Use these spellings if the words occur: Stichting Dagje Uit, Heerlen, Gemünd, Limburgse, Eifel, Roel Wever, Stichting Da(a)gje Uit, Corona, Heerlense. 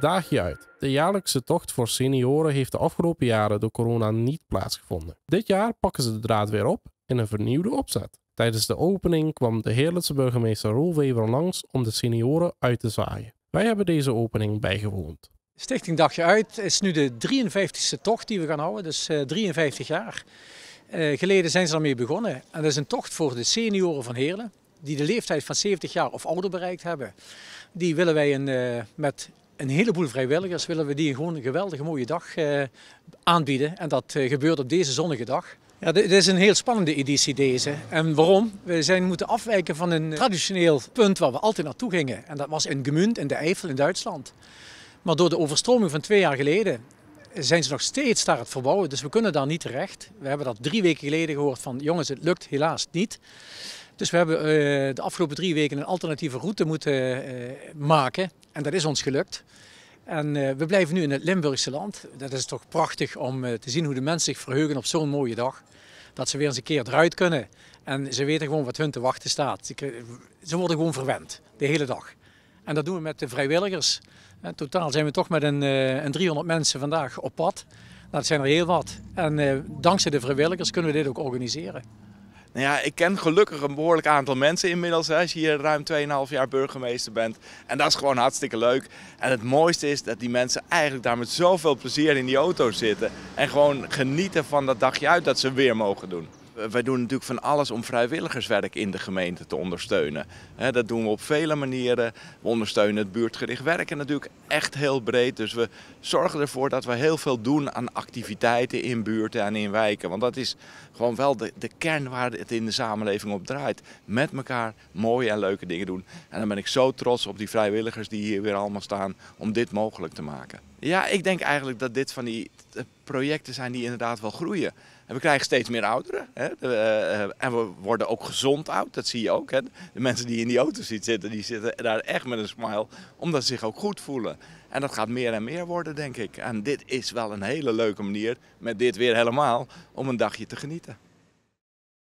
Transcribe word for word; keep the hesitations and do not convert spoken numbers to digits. Dagje Uit. De jaarlijkse tocht voor senioren heeft de afgelopen jaren door corona niet plaatsgevonden. Dit jaar pakken ze de draad weer op in een vernieuwde opzet. Tijdens de opening kwam de Heerlense burgemeester Roel Wever langs om de senioren uit te zwaaien. Wij hebben deze opening bijgewoond. Stichting Dagje Uit is nu de drieënvijftigste tocht die we gaan houden, dus drieënvijftig jaar geleden zijn ze daarmee begonnen. En dat is een tocht voor de senioren van Heerlen, die de leeftijd van zeventig jaar of ouder bereikt hebben. Die willen wij een, met een heleboel vrijwilligers willen we die gewoon een geweldige mooie dag aanbieden. En dat gebeurt op deze zonnige dag. Ja, dit is een heel spannende editie deze. En waarom? We zijn moeten afwijken van een traditioneel punt waar we altijd naartoe gingen. En dat was in Gemünd, in de Eifel in Duitsland. Maar door de overstroming van twee jaar geleden zijn ze nog steeds daar het verbouwen. Dus we kunnen daar niet terecht. We hebben dat drie weken geleden gehoord van jongens, het lukt helaas niet. Dus we hebben de afgelopen drie weken een alternatieve route moeten maken. En dat is ons gelukt. En we blijven nu in het Limburgse land. Dat is toch prachtig om te zien hoe de mensen zich verheugen op zo'n mooie dag. Dat ze weer eens een keer eruit kunnen. En ze weten gewoon wat hun te wachten staat. Ze worden gewoon verwend, de hele dag. En dat doen we met de vrijwilligers. In totaal zijn we toch met een, een driehonderd mensen vandaag op pad. Nou, dat zijn er heel wat. En uh, dankzij de vrijwilligers kunnen we dit ook organiseren. Nou ja, ik ken gelukkig een behoorlijk aantal mensen inmiddels, hè, als je hier ruim tweeënhalf jaar burgemeester bent. En dat is gewoon hartstikke leuk. En het mooiste is dat die mensen eigenlijk daar met zoveel plezier in die auto zitten. En gewoon genieten van dat dagje uit dat ze weer mogen doen. Wij doen natuurlijk van alles om vrijwilligerswerk in de gemeente te ondersteunen. Dat doen we op vele manieren. We ondersteunen het buurtgericht werken natuurlijk echt heel breed. Dus we zorgen ervoor dat we heel veel doen aan activiteiten in buurten en in wijken. Want dat is gewoon wel de, de kern waar het in de samenleving op draait. Met elkaar mooie en leuke dingen doen. En dan ben ik zo trots op die vrijwilligers die hier weer allemaal staan om dit mogelijk te maken. Ja, ik denk eigenlijk dat dit van die projecten zijn die inderdaad wel groeien. En we krijgen steeds meer ouderen. Hè? En we worden ook gezond oud, dat zie je ook. Hè? De mensen die in die auto zitten, die zitten daar echt met een smile, omdat ze zich ook goed voelen. En dat gaat meer en meer worden, denk ik. En dit is wel een hele leuke manier, met dit weer helemaal, om een dagje te genieten.